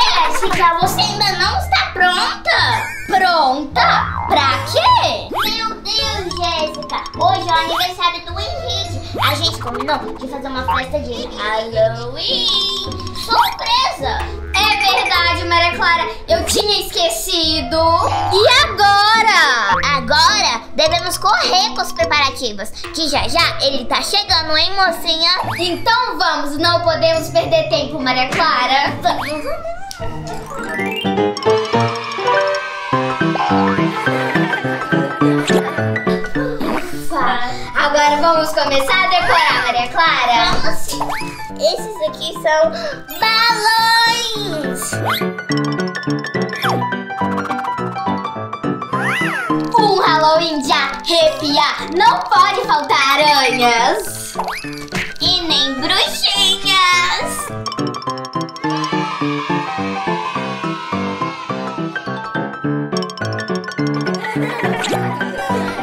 Jéssica, você ainda não está pronta? Pronta? Pra quê? Meu Deus, Jéssica, hoje é o aniversário do Henrique. A gente combinou de fazer uma festa de Halloween. Surpresa! É verdade, Maria Clara, eu tinha esquecido. E agora? Agora devemos correr com os preparativos, que já já ele tá chegando, hein, mocinha? Então vamos, não podemos perder tempo, Maria Clara. Agora vamos começar a decorar, Maria Clara. Vamos sim. Esses aqui são balões. Um Halloween de arrepiar. Não pode faltar aranhas. E nem bruxinhas.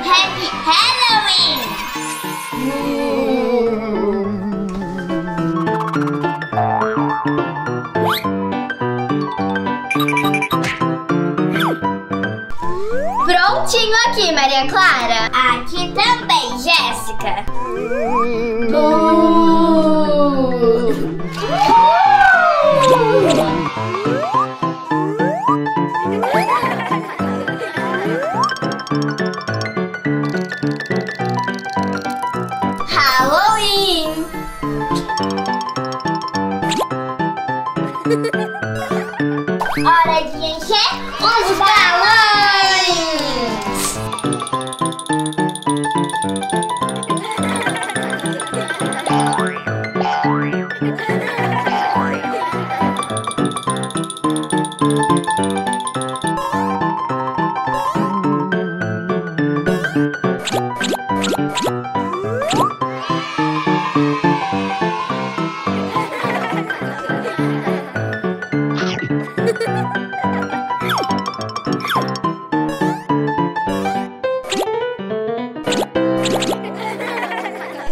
Happy Halloween! Prontinho aqui, Maria Clara. Aqui também, Jéssica. Halloween! Hora de encher os balões!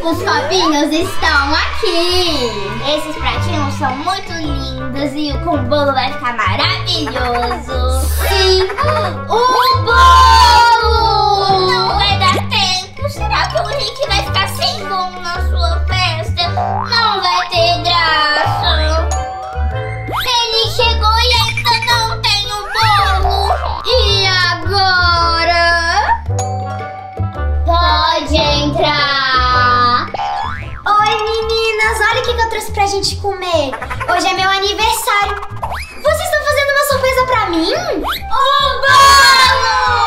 Os copinhos estão aqui. Esses pratinhos são muito lindos e com o bolo vai ficar maravilhoso. Sim, o bolo! Não vai dar tempo. Será que o Henrique vai ficar sem bolo na sua festa? Não vai ter graça. Ele chegou e ainda não tem o bolo. E agora? Pode entrar. Pra gente comer. Hoje é meu aniversário. Vocês estão fazendo uma surpresa pra mim? Um bolo!